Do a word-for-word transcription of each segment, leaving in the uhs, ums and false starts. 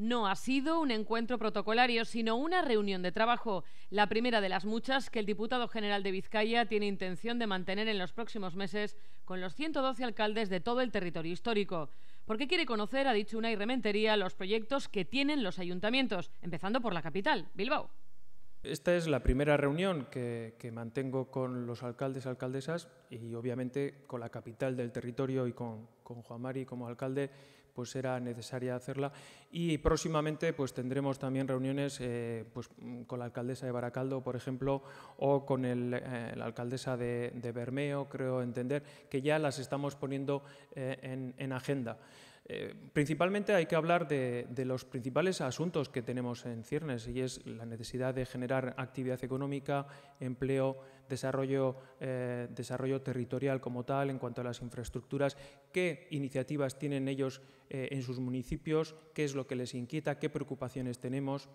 no ha sido un encuentro protocolario, sino una reunión de trabajo, la primera de las muchas que el diputado general de Vizcaya tiene intención de mantener en los próximos meses con los ciento doce alcaldes de todo el territorio histórico. Porque quiere conocer, ha dicho Unai Rementería, los proyectos que tienen los ayuntamientos, empezando por la capital, Bilbao. Esta es la primera reunión que, que mantengo con los alcaldes, alcaldesas y obviamente con la capital del territorio y con, con Juan Mari como alcalde, pues era necesaria hacerla. Y próximamente pues tendremos también reuniones eh, pues, con la alcaldesa de Baracaldo, por ejemplo, o con el, eh, la alcaldesa de, de Bermeo, creo entender, que ya las estamos poniendo eh, en, en agenda. Eh, principalmente hay que hablar de, de los principales asuntos que tenemos en ciernes y es la necesidad de generar actividad económica, empleo, desarrollo, eh, desarrollo territorial como tal en cuanto a las infraestructuras, qué iniciativas tienen ellos eh, en sus municipios, qué es lo que les inquieta, qué preocupaciones tenemos.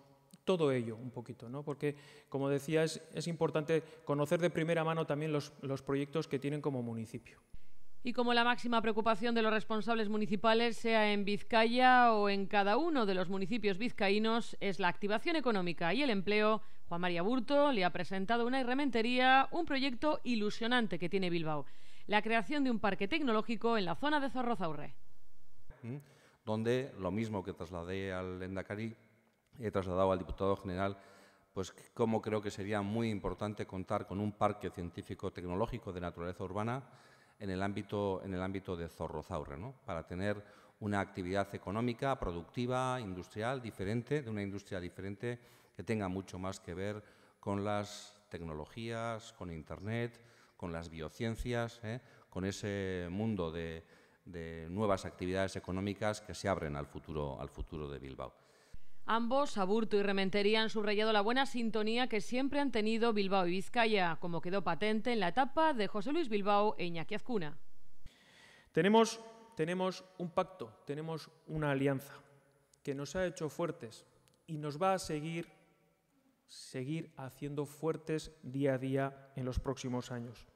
Todo ello un poquito, ¿no? Porque, como decía, es, es importante conocer de primera mano también los, los proyectos que tienen como municipio. Y como la máxima preocupación de los responsables municipales, sea en Vizcaya o en cada uno de los municipios vizcaínos, es la activación económica y el empleo, Juan María Aburto le ha presentado a Unai Rementería un proyecto ilusionante que tiene Bilbao, la creación de un parque tecnológico en la zona de Zorrozaurre. Donde lo mismo que trasladé al Lendakari, he trasladado al diputado general, pues como creo que sería muy importante contar con un parque científico-tecnológico de naturaleza urbana en el ámbito, en el ámbito de Zorrozaurre, ¿no? Para tener una actividad económica, productiva, industrial, diferente, de una industria diferente que tenga mucho más que ver con las tecnologías, con Internet, con las biociencias, ¿eh? Con ese mundo de, de nuevas actividades económicas que se abren al futuro, al futuro de Bilbao. Ambos, Aburto y Rementería, han subrayado la buena sintonía que siempre han tenido Bilbao y Vizcaya, como quedó patente en la etapa de José Luis Bilbao e Iñaki Azcuna. Tenemos, tenemos un pacto, tenemos una alianza que nos ha hecho fuertes y nos va a seguir, seguir haciendo fuertes día a día en los próximos años.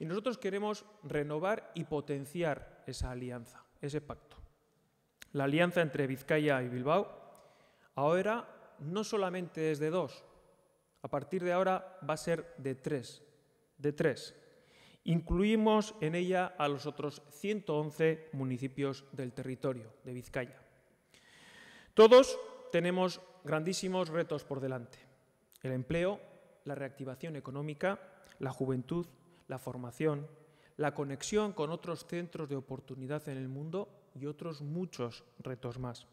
Y nosotros queremos renovar y potenciar esa alianza, ese pacto. La alianza entre Vizcaya y Bilbao ahora no solamente es de dos, a partir de ahora va a ser de tres, de tres. Incluimos en ella a los otros ciento once municipios del territorio de Vizcaya. Todos tenemos grandísimos retos por delante. El empleo, la reactivación económica, la juventud, la formación, la conexión con otros centros de oportunidad en el mundo y otros muchos retos más.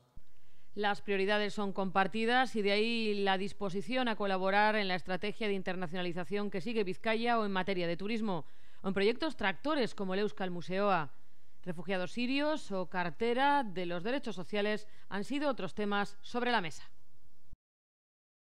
Las prioridades son compartidas y de ahí la disposición a colaborar en la estrategia de internacionalización que sigue Vizcaya o en materia de turismo, o en proyectos tractores como el Euskal Museoa. Refugiados sirios o cartera de los derechos sociales han sido otros temas sobre la mesa.